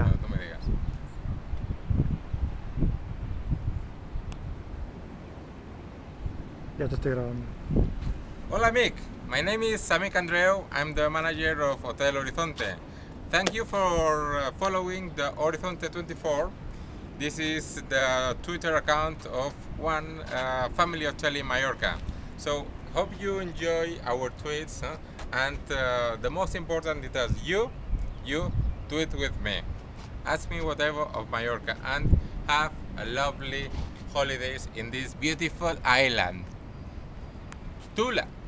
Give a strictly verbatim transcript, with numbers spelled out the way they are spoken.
ya. Cuando tú me digas. Ya te estoy grabando. Hola Mick, my name is Samic Andreu. I'm the manager of Hotel Horizonte. Thank you for following the Horizonte twenty-four. This is the Twitter account of one uh, family hotel in Mallorca. So hope you enjoy our tweets, huh? and uh, the most important it is you, you tweet with me. Ask me whatever of Mallorca and have a lovely holidays in this beautiful island. TULA!